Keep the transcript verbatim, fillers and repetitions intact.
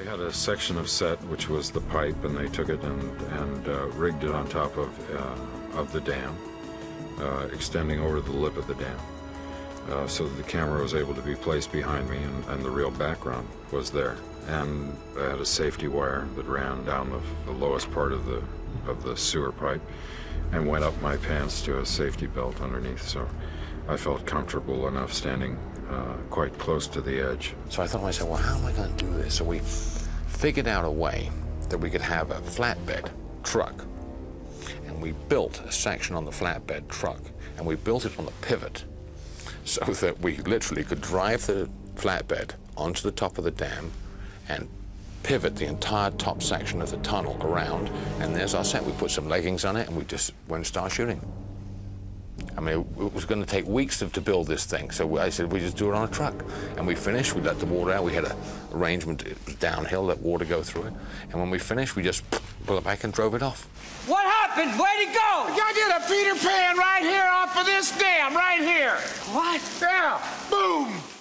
They had a section of set which was the pipe, and they took it and, and uh, rigged it on top of, uh, of the dam, uh, extending over the lip of the dam, uh, so that the camera was able to be placed behind me, and, and the real background was there. And I had a safety wire that ran down the, the lowest part of the, of the sewer pipe and went up my pants to a safety belt underneath, so I felt comfortable enough standing Uh, quite close to the edge. So I thought to myself, well, how am I going to do this? So we figured out a way that we could have a flatbed truck, and we built a section on the flatbed truck, and we built it on the pivot so that we literally could drive the flatbed onto the top of the dam and pivot the entire top section of the tunnel around, and there's our set. We put some leggings on it, and we just went and started shooting. I mean, it was going to take weeks to, to build this thing, so I said, we just do it on a truck. And we finished, we let the water out, we had an arrangement downhill, let water go through it, and when we finished, we just pulled it back and drove it off. What happened? Where'd it go? I did a Peter Pan right here off of this dam, right here. What? Yeah, boom!